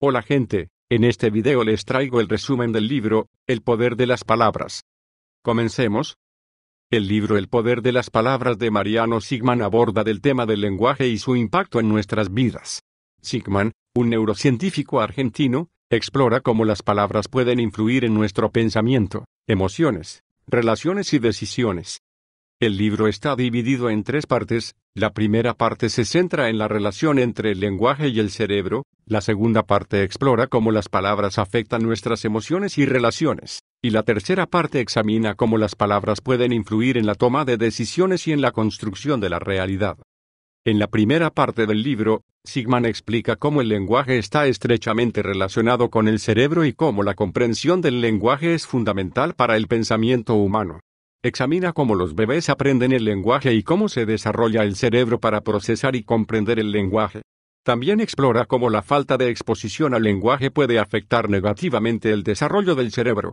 Hola gente, en este video les traigo el resumen del libro, El Poder de las Palabras. Comencemos. El libro El Poder de las Palabras de Mariano Sigman aborda el tema del lenguaje y su impacto en nuestras vidas. Sigman, un neurocientífico argentino, explora cómo las palabras pueden influir en nuestro pensamiento, emociones, relaciones y decisiones. El libro está dividido en tres partes. La primera parte se centra en la relación entre el lenguaje y el cerebro, la segunda parte explora cómo las palabras afectan nuestras emociones y relaciones, y la tercera parte examina cómo las palabras pueden influir en la toma de decisiones y en la construcción de la realidad. En la primera parte del libro, Sigman explica cómo el lenguaje está estrechamente relacionado con el cerebro y cómo la comprensión del lenguaje es fundamental para el pensamiento humano. Examina cómo los bebés aprenden el lenguaje y cómo se desarrolla el cerebro para procesar y comprender el lenguaje. También explora cómo la falta de exposición al lenguaje puede afectar negativamente el desarrollo del cerebro.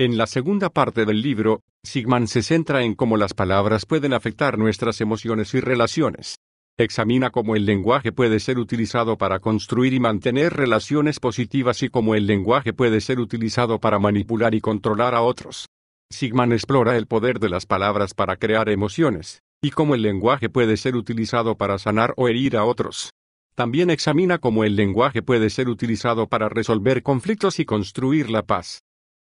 En la segunda parte del libro, Sigman se centra en cómo las palabras pueden afectar nuestras emociones y relaciones. Examina cómo el lenguaje puede ser utilizado para construir y mantener relaciones positivas y cómo el lenguaje puede ser utilizado para manipular y controlar a otros. Sigman explora el poder de las palabras para crear emociones, y cómo el lenguaje puede ser utilizado para sanar o herir a otros. También examina cómo el lenguaje puede ser utilizado para resolver conflictos y construir la paz.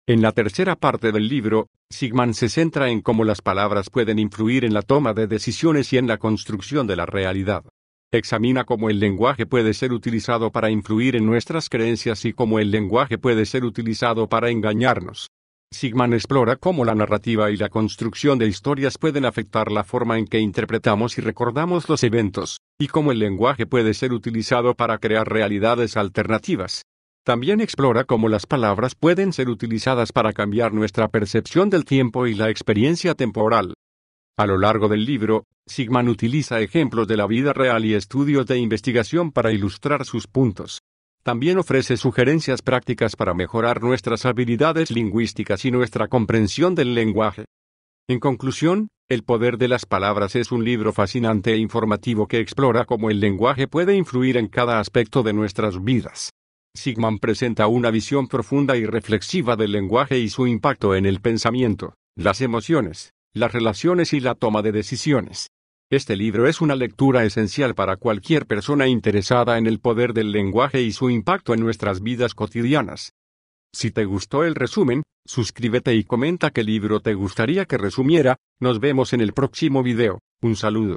En la tercera parte del libro, Sigman se centra en cómo las palabras pueden influir en la toma de decisiones y en la construcción de la realidad. Examina cómo el lenguaje puede ser utilizado para influir en nuestras creencias y cómo el lenguaje puede ser utilizado para engañarnos. Sigman explora cómo la narrativa y la construcción de historias pueden afectar la forma en que interpretamos y recordamos los eventos, y cómo el lenguaje puede ser utilizado para crear realidades alternativas. También explora cómo las palabras pueden ser utilizadas para cambiar nuestra percepción del tiempo y la experiencia temporal. A lo largo del libro, Sigman utiliza ejemplos de la vida real y estudios de investigación para ilustrar sus puntos. También ofrece sugerencias prácticas para mejorar nuestras habilidades lingüísticas y nuestra comprensión del lenguaje. En conclusión, El Poder de las Palabras es un libro fascinante e informativo que explora cómo el lenguaje puede influir en cada aspecto de nuestras vidas. Sigman presenta una visión profunda y reflexiva del lenguaje y su impacto en el pensamiento, las emociones, las relaciones y la toma de decisiones. Este libro es una lectura esencial para cualquier persona interesada en el poder del lenguaje y su impacto en nuestras vidas cotidianas. Si te gustó el resumen, suscríbete y comenta qué libro te gustaría que resumiera. Nos vemos en el próximo video. Un saludo.